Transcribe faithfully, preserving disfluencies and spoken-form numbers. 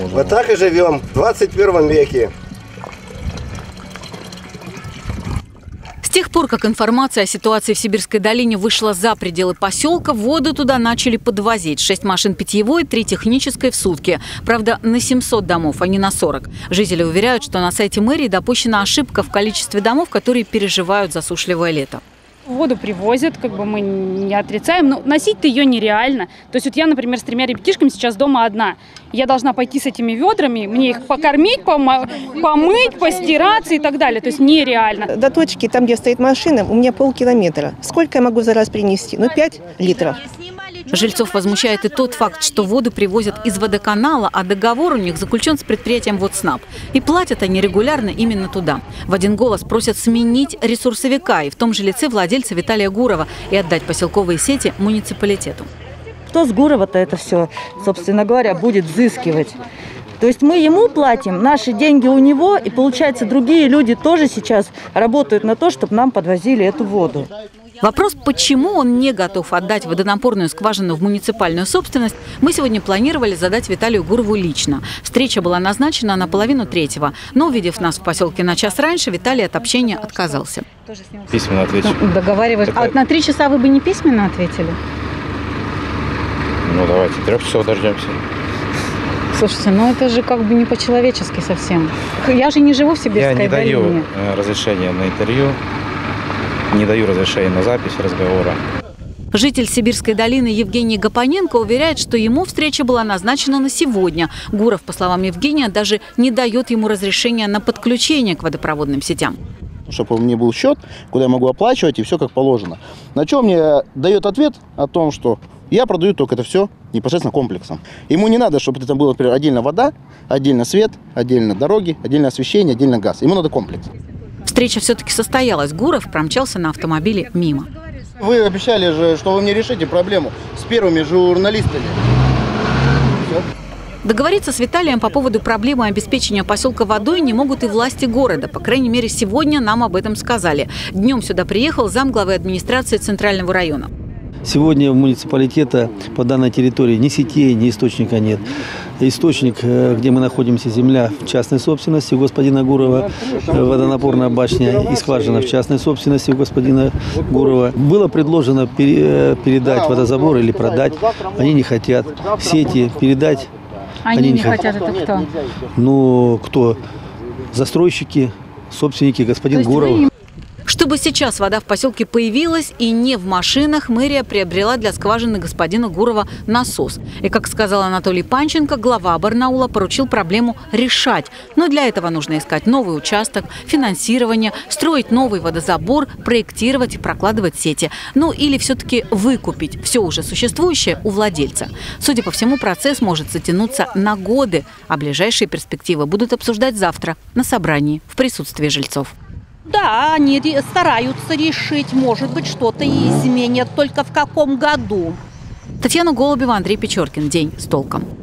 Можно. Вот так и живем в двадцать первом веке. С тех пор, как информация о ситуации в Сибирской долине вышла за пределы поселка, воду туда начали подвозить. Шесть машин питьевой, три технической в сутки. Правда, на семьсот домов, а не на сорок. Жители уверяют, что на сайте мэрии допущена ошибка в количестве домов, которые переживают засушливое лето. Воду привозят, как бы мы не отрицаем, но носить-то ее нереально. То есть вот я, например, с тремя ребятишками сейчас дома одна. Я должна пойти с этими ведрами, мне их покормить, помыть, постираться и так далее. То есть нереально. До точки, там, где стоит машина, у меня полкилометра. Сколько я могу за раз принести? Ну, пять литров. Жильцов возмущает и тот факт, что воду привозят из водоканала, а договор у них заключен с предприятием ВОДСНАП. И платят они регулярно именно туда. В один голос просят сменить ресурсовика и в том же лице владельца Виталия Гурова и отдать поселковые сети муниципалитету. Кто с Гурова-то это все, собственно говоря, будет взыскивать? То есть мы ему платим, наши деньги у него, и получается, другие люди тоже сейчас работают на то, чтобы нам подвозили эту воду. Вопрос, почему он не готов отдать водонапорную скважину в муниципальную собственность, мы сегодня планировали задать Виталию Гурову лично. Встреча была назначена на половину третьего. Но, увидев нас в поселке на час раньше, Виталий от общения отказался. Письменно отвечу. Договариваюсь. А вот на три часа вы бы не письменно ответили? Ну, давайте трех часов дождемся. Слушайте, ну это же как бы не по-человечески совсем. Я же не живу в Сибирской долине. Я не долине. даю разрешения на интервью. Не даю разрешения на запись разговора. Житель Сибирской долины Евгений Гапоненко уверяет, что ему встреча была назначена на сегодня. Гуров, по словам Евгения, даже не дает ему разрешения на подключение к водопроводным сетям. Чтобы у меня был счет, куда я могу оплачивать, и все как положено. На чем мне дает ответ о том, что я продаю только это все непосредственно комплексом. Ему не надо, чтобы это было, например, отдельно вода, отдельно свет, отдельно дороги, отдельно освещение, отдельно газ. Ему надо комплекс. Встреча все-таки состоялась. Гуров промчался на автомобиле мимо. Вы обещали же, что вы мне решите проблему с первыми журналистами. Договориться с Виталием по поводу проблемы обеспечения поселка водой не могут и власти города. По крайней мере, сегодня нам об этом сказали. Днем сюда приехал замглавы администрации Центрального района. Сегодня у муниципалитета по данной территории ни сетей, ни источника нет. Источник, где мы находимся, земля в частной собственности у господина Гурова, водонапорная башня и скважина в частной собственности у господина Гурова. Было предложено передать водозабор или продать, они не хотят. Сети передать, они, они не, не хотят. хотят. Это кто? Ну, кто? Застройщики, собственники, господин Гуров. Чтобы сейчас вода в поселке появилась и не в машинах, мэрия приобрела для скважины господина Гурова насос. И, как сказал Анатолий Панченко, глава Барнаула поручил проблему решать. Но для этого нужно искать новый участок, финансирование, строить новый водозабор, проектировать и прокладывать сети. Ну или все-таки выкупить все уже существующее у владельца. Судя по всему, процесс может затянуться на годы, а ближайшие перспективы будут обсуждать завтра на собрании в присутствии жильцов. Да, они стараются решить, может быть, что-то и изменят, только в каком году. Татьяна Голубева, Андрей Печоркин. День с толком.